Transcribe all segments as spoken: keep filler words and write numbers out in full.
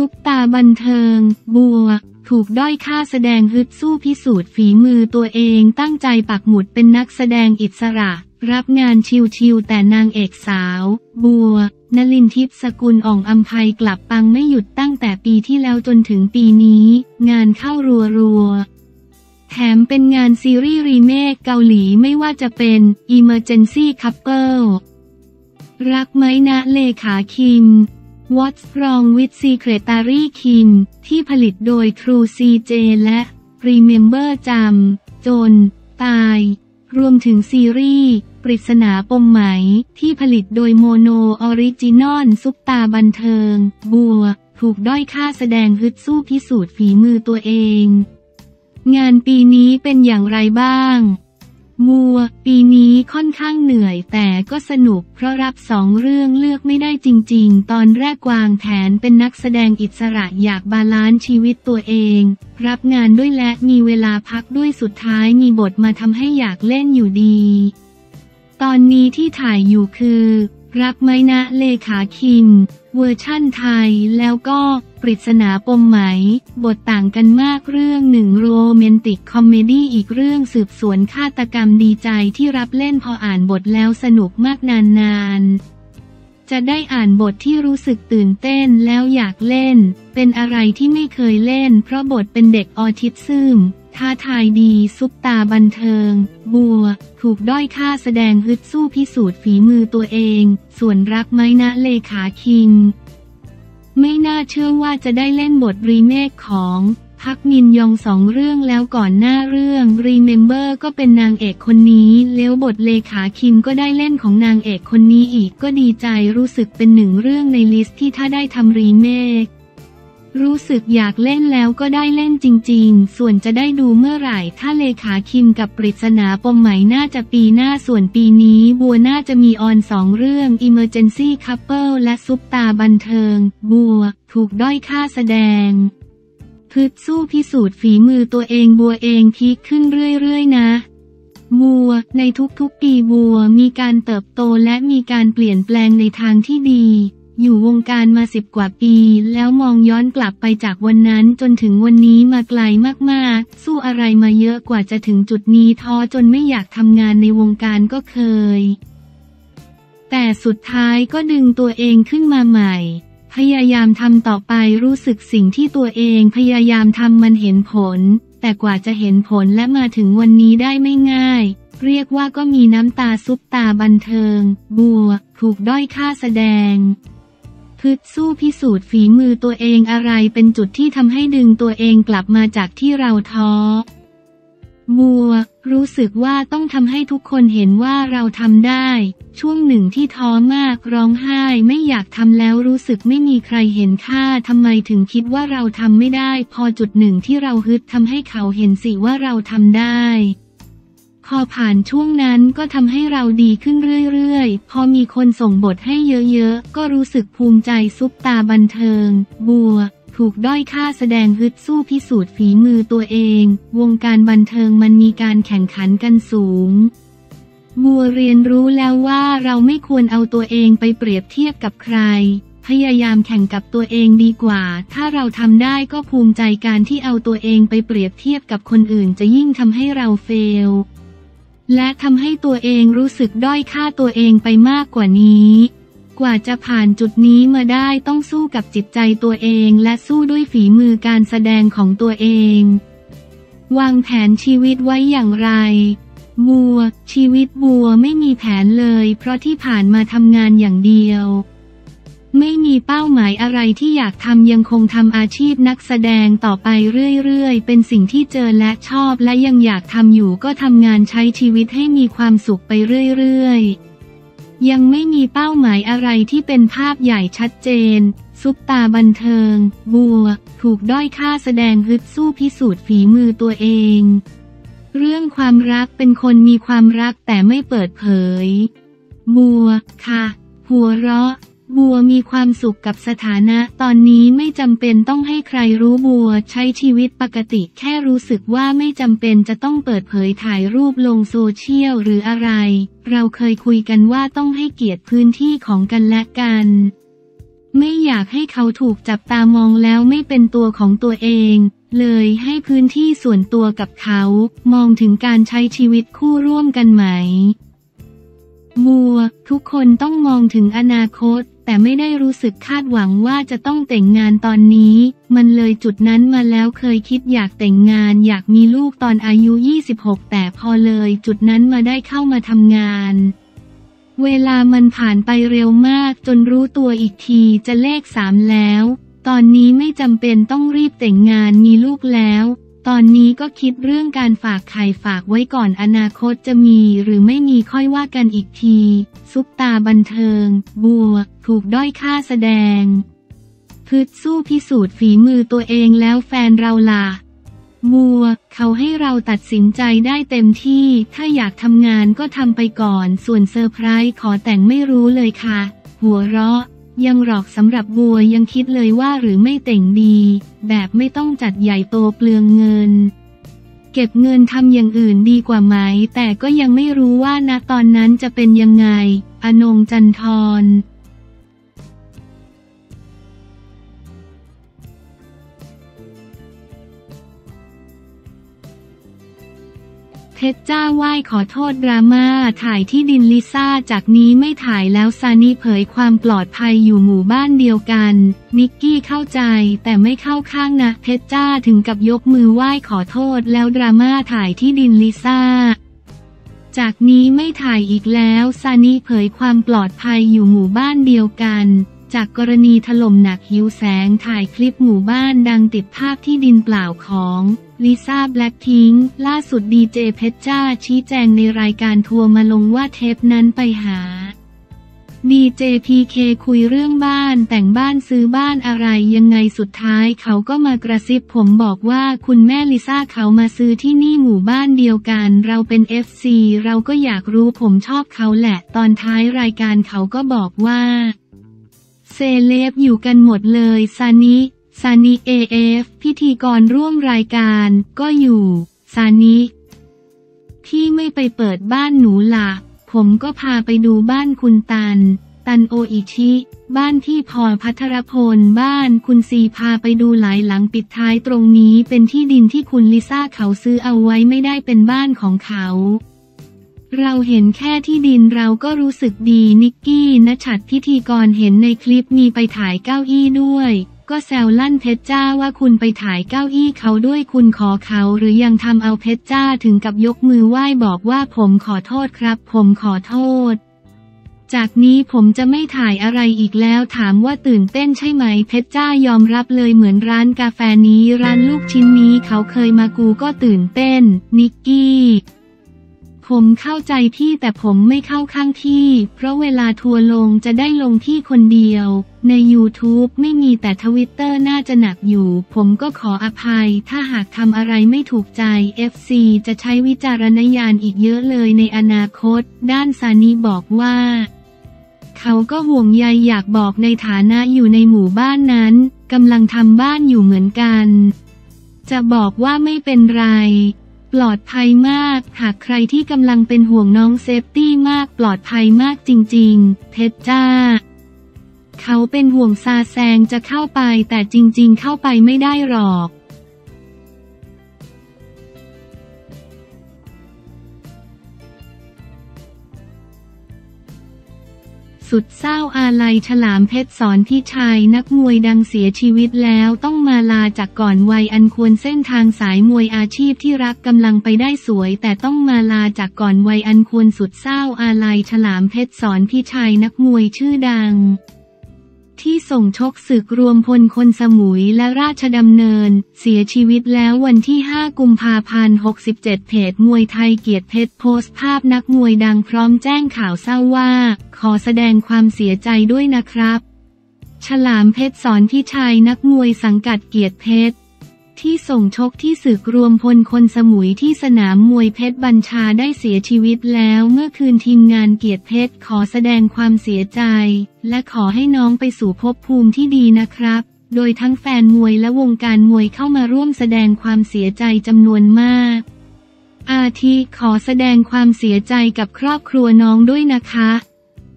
ซุปตาบันเทิงบัวถูกด้อยค่าแสดงฮึดสู้พิสูจน์ฝีมือตัวเองตั้งใจปักหมุดเป็นนักแสดงอิสระรับงานชิวๆแต่นางเอกสาวบัวนลินทิพย์สกุลอ่องอำไพกลับปังไม่หยุดตั้งแต่ปีที่แล้วจนถึงปีนี้งานเข้ารัวๆแถมเป็นงานซีรีส์รีเมคเกาหลีไม่ว่าจะเป็น Emergency Couple รักไหมนะเลขาคิม What's Wrong with Secretary Kim ที่ผลิตโดย True ซี เจ และ Remember จำจนตายรวมถึงซีรีส์ปริศนาปมไหมที่ผลิตโดยโมโนออริจินอลซุปตาบันเทิงบัวถูกด้อยค่าแสดงฮึดสู้พิสูจน์ฝีมือตัวเองงานปีนี้เป็นอย่างไรบ้างบัวปีนี้ค่อนข้างเหนื่อยแต่ก็สนุกเพราะรับสองเรื่องเลือกไม่ได้จริงๆตอนแรกวางแผนเป็นนักแสดงอิสระอยากบาลานซ์ชีวิตตัวเองรับงานด้วยและมีเวลาพักด้วยสุดท้ายมีบทมาทำให้อยากเล่นอยู่ดีตอนนี้ที่ถ่ายอยู่คือรักไหมนะเลขาคิมเวอร์ชั่นไทยแล้วก็ปริศนาปมไหมบทต่างกันมากเรื่องหนึ่งโรแมนติกคอมเมดี้อีกเรื่องสืบสวนฆาตกรรมดีใจที่รับเล่นพออ่านบทแล้วสนุกมากนานๆจะได้อ่านบทที่รู้สึกตื่นเต้นแล้วอยากเล่นเป็นอะไรที่ไม่เคยเล่นเพราะบทเป็นเด็กออทิซึมท้าทายดีซุปตาบันเทิงบัวถูกด้อยค่าแสดงฮึดสู้พิสูจน์ฝีมือตัวเองส่วนรักไหมนะเลขาคิมไม่น่าเชื่อว่าจะได้เล่นบทรีเมคของพักมินยองสองเรื่องแล้วก่อนหน้าเรื่อง Remember ก็เป็นนางเอกคนนี้แล้วบทเลขาคิมก็ได้เล่นของนางเอกคนนี้อีกก็ดีใจรู้สึกเป็นหนึ่งเรื่องในลิสต์ที่ถ้าได้ทำรีเมครู้สึกอยากเล่นแล้วก็ได้เล่นจริงๆส่วนจะได้ดูเมื่อไหร่ถ้าเลขาคิมกับปริศนาปมไหมน่าจะปีหน้าส่วนปีนี้บัวน่าจะมีออนสองเรื่อง Emergency Couple และซุปตาบันเทิงบัวถูกด้อยค่าแสดงฮึดสู้พิสูจน์ฝีมือตัวเองบัวเองพีคขึ้นเรื่อยๆนะบัวในทุกๆปีบัวมีการเติบโตและมีการเปลี่ยนแปลงในทางที่ดีอยู่วงการมาสิบกว่าปีแล้วมองย้อนกลับไปจากวันนั้นจนถึงวันนี้มาไกลมากๆสู้อะไรมาเยอะกว่าจะถึงจุดนี้ท้อจนไม่อยากทำงานในวงการก็เคยแต่สุดท้ายก็ดึงตัวเองขึ้นมาใหม่พยายามทำต่อไปรู้สึกสิ่งที่ตัวเองพยายามทำมันเห็นผลแต่กว่าจะเห็นผลและมาถึงวันนี้ได้ไม่ง่ายเรียกว่าก็มีน้ำตาซุปตาบันเทิงบัวถูกด้อยค่าแสดงฮึดสู้พิสูจน์ฝีมือตัวเองอะไรเป็นจุดที่ทำให้ดึงตัวเองกลับมาจากที่เราท้อบัวรู้สึกว่าต้องทำให้ทุกคนเห็นว่าเราทำได้ช่วงหนึ่งที่ท้อมากร้องไห้ไม่อยากทำแล้วรู้สึกไม่มีใครเห็นค่าทำไมถึงคิดว่าเราทำไม่ได้พอจุดหนึ่งที่เราฮึดทำให้เขาเห็นสิว่าเราทำได้พอผ่านช่วงนั้นก็ทำให้เราดีขึ้นเรื่อยๆพอมีคนส่งบทให้เยอะๆก็รู้สึกภูมิใจซุปตาบันเทิงบัวถูกด้อยค่าแสดงฮึดสู้พิสูจน์ฝีมือตัวเองวงการบันเทิงมันมีการแข่งขันกันสูงบัวเรียนรู้แล้วว่าเราไม่ควรเอาตัวเองไปเปรียบเทียบกับใครพยายามแข่งกับตัวเองดีกว่าถ้าเราทำได้ก็ภูมิใจการที่เอาตัวเองไปเปรียบเทียบกับคนอื่นจะยิ่งทำให้เราเฟลและทำให้ตัวเองรู้สึกด้อยค่าตัวเองไปมากกว่านี้กว่าจะผ่านจุดนี้มาได้ต้องสู้กับจิตใจตัวเองและสู้ด้วยฝีมือการแสดงของตัวเองวางแผนชีวิตไว้อย่างไรบัวชีวิตบัวไม่มีแผนเลยเพราะที่ผ่านมาทำงานอย่างเดียวไม่มีเป้าหมายอะไรที่อยากทำยังคงทำอาชีพนักแสดงต่อไปเรื่อยๆเป็นสิ่งที่เจอและชอบและยังอยากทำอยู่ก็ทำงานใช้ชีวิตให้มีความสุขไปเรื่อยๆยังไม่มีเป้าหมายอะไรที่เป็นภาพใหญ่ชัดเจนซุปตาบันเทิงบัวถูกด้อยค่าแสดงฮึดสู้พิสูจน์ฝีมือตัวเองเรื่องความรักเป็นคนมีความรักแต่ไม่เปิดเผยบัวค่ะหัวเราะบัวมีความสุขกับสถานะตอนนี้ไม่จำเป็นต้องให้ใครรู้บัวใช้ชีวิตปกติแค่รู้สึกว่าไม่จำเป็นจะต้องเปิดเผยถ่ายรูปลงโซเชียลหรืออะไรเราเคยคุยกันว่าต้องให้เกียรติพื้นที่ของกันและกัน ไม่อยากให้เขาถูกจับตามองแล้วไม่เป็นตัวของตัวเองเลยให้พื้นที่ส่วนตัวกับเขามองถึงการใช้ชีวิตคู่ร่วมกันไหมมัวทุกคนต้องมองถึงอนาคตแต่ไม่ได้รู้สึกคาดหวังว่าจะต้องแต่งงานตอนนี้มันเลยจุดนั้นมาแล้วเคยคิดอยากแต่งงานอยากมีลูกตอนอายุยี่สิบหกแต่พอเลยจุดนั้นมาได้เข้ามาทำงานเวลามันผ่านไปเร็วมากจนรู้ตัวอีกทีจะเลขสามแล้วตอนนี้ไม่จำเป็นต้องรีบแต่งงานมีลูกแล้วตอนนี้ก็คิดเรื่องการฝากไข่ฝากไว้ก่อนอนาคตจะมีหรือไม่มีค่อยว่ากันอีกทีซุปตาบันเทิงบัวถูกด้อยค่าแสดงพึดสู้พิสูจน์ฝีมือตัวเองแล้วแฟนเราล่ะบัวเขาให้เราตัดสินใจได้เต็มที่ถ้าอยากทำงานก็ทำไปก่อนส่วนเซอร์ไพรส์ขอแต่งไม่รู้เลยค่ะหัวเราะยังหรอกสำหรับบัวยังคิดเลยว่าหรือไม่แต่งดีแบบไม่ต้องจัดใหญ่โตเปลืองเงินเก็บเงินทำอย่างอื่นดีกว่าไหมแต่ก็ยังไม่รู้ว่าณตอนนั้นจะเป็นยังไงอนงจันทรเพชรจ้าไหว้ขอโทษดราม่าถ่ายที่ดินลิซ่าจากนี้ไม่ถ่ายแล้วSunnyเผยความปลอดภัยอยู่หมู่บ้านเดียวกันนิกกี้เข้าใจแต่ไม่เข้าข้างนะเพชรจ้าถึงกับยกมือไหว้ขอโทษแล้วดราม่าถ่ายที่ดินลิซ่าจากนี้ไม่ถ่ายอีกแล้วSunnyเผยความปลอดภัยอยู่หมู่บ้านเดียวกันจากกรณีถล่มหนักหิวแสงถ่ายคลิปหมู่บ้านดังติดภาพที่ดินเปล่าของลิซ่าแบล็คพิงค์ล่าสุดดีเจเพชรจ้าชี้แจงในรายการทัวร์มาลงว่าเทปนั้นไปหาดีเจพีเคคุยเรื่องบ้านแต่งบ้านซื้อบ้านอะไรยังไงสุดท้ายเขาก็มากระซิบผมบอกว่าคุณแม่ลิซ่าเขามาซื้อที่นี่หมู่บ้านเดียวกันเราเป็น เอฟ ซี เราก็อยากรู้ผมชอบเขาแหละตอนท้ายรายการเขาก็บอกว่าเซเลบอยู่กันหมดเลยSunny Sunny เอ เอฟ พิธีกรร่วมรายการก็อยู่Sunnyพี่ไม่ไปเปิดบ้านหนูล่ะผมก็พาไปดูบ้านคุณตันตันโออิชิบ้านที่พอพัทรพลบ้านคุณซีพาไปดูหลายหลังปิดท้ายตรงนี้เป็นที่ดินที่คุณลิซ่าเขาซื้อเอาไว้ไม่ได้เป็นบ้านของเขาเราเห็นแค่ที่ดินเราก็รู้สึกดีนิกกี้ณฉัตรพิธีกรเห็นในคลิปมีไปถ่ายเก้าอี้ด้วยก็แซวลั่นเพชรจ้าว่าคุณไปถ่ายเก้าอี้เขาด้วยคุณขอเขาหรือยังทำเอาเพชรจ้าถึงกับยกมือไหว้บอกว่าผมขอโทษครับผมขอโทษจากนี้ผมจะไม่ถ่ายอะไรอีกแล้วถามว่าตื่นเต้นใช่ไหมเพชรจ้ายอมรับเลยเหมือนร้านกาแฟนี้ร้านลูกชิ้นนี้เขาเคยมากูก็ตื่นเต้นนิกกี้ผมเข้าใจพี่แต่ผมไม่เข้าข้างพี่เพราะเวลาทัวร์ลงจะได้ลงที่คนเดียวใน ยูทูบ ไม่มีแต่ ทวิตเตอร์ น่าจะหนักอยู่ผมก็ขออภัยถ้าหากทำอะไรไม่ถูกใจ เอฟ ซี จะใช้วิจารณญาณอีกเยอะเลยในอนาคตด้านSunnyบอกว่าเขาก็ห่วงใยอยากบอกในฐานะอยู่ในหมู่บ้านนั้นกำลังทำบ้านอยู่เหมือนกันจะบอกว่าไม่เป็นไรปลอดภัยมากหากใครที่กำลังเป็นห่วงน้องเซฟตี้มากปลอดภัยมากจริงๆเพชรจ้าเขาเป็นห่วงซาแซงจะเข้าไปแต่จริงๆเข้าไปไม่ได้หรอกสุดเศร้าอาลัยฉลามเพชรสอนพิชัยนักมวยดังเสียชีวิตแล้วต้องมาลาจากก่อนวัยอันควรเส้นทางสายมวยอาชีพที่รักกำลังไปได้สวยแต่ต้องมาลาจากก่อนวัยอันควรสุดเศร้าอาลัยฉลามเพชรสอนพิชัยนักมวยชื่อดังที่ส่งชกศึกรวมพลคนสมุยและราชดำเนินเสียชีวิตแล้ววันที่ห้ากุมภาพันธ์หกสิบเจ็ดเพจมวยไทยเกียรติเพชรโพสต์ภาพนักมวยดังพร้อมแจ้งข่าวเศร้าว่าขอแสดงความเสียใจด้วยนะครับฉลามเพชรสอนพิชัยนักมวยสังกัดเกียรติเพชรที่ส่งชกที่ศึกรวมพลคนสมุยที่สนามมวยเพชรบัญชาได้เสียชีวิตแล้วเมื่อคืนทีมงานเกียรติเพชรขอแสดงความเสียใจและขอให้น้องไปสู่ภพภูมิที่ดีนะครับโดยทั้งแฟนมวยและวงการมวยเข้ามาร่วมแสดงความเสียใจจำนวนมากอาทิขอแสดงความเสียใจกับครอบครัวน้องด้วยนะคะ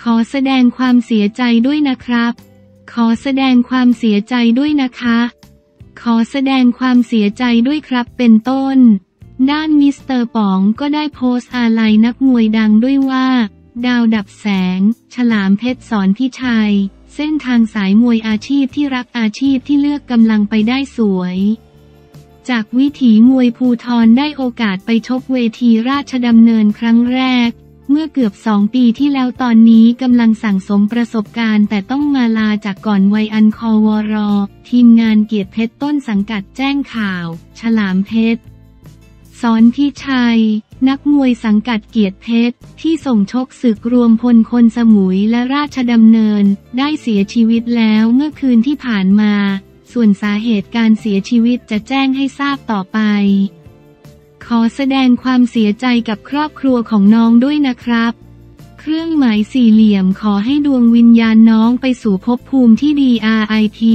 ขอแสดงความเสียใจด้วยนะครับ ขอแสดงความเสียใจด้วยนะคะขอแสดงความเสียใจด้วยครับเป็นต้นด้านมิสเตอร์ป๋องก็ได้โพสต์อาลัยนักมวยดังด้วยว่าดาวดับแสงฉลามเพชรสอนพิชัยเส้นทางสายมวยอาชีพที่รักอาชีพที่เลือกกำลังไปได้สวยจากวิถีมวยภูธรได้โอกาสไปชกเวทีราชดำเนินครั้งแรกเมื่อเกือบสองปีที่แล้วตอนนี้กำลังสั่งสมประสบการณ์แต่ต้องมาลาจากก่อนวัยอันคอวรอทีมงานเกียรติเพชรต้นสังกัดแจ้งข่าวฉลามเพชรสอนพิชัยนักมวยสังกัดเกียรติเพชรที่ส่งชกศึกรวมพลคนสมุยและราชดำเนินได้เสียชีวิตแล้วเมื่อคืนที่ผ่านมาส่วนสาเหตุการเสียชีวิตจะแจ้งให้ทราบต่อไปขอแสดงความเสียใจกับครอบครัวของน้องด้วยนะครับเครื่องหมายสี่เหลี่ยมขอให้ดวงวิญญาณน้องไปสู่ภพภูมิที่ดี อาร์ ไอ พี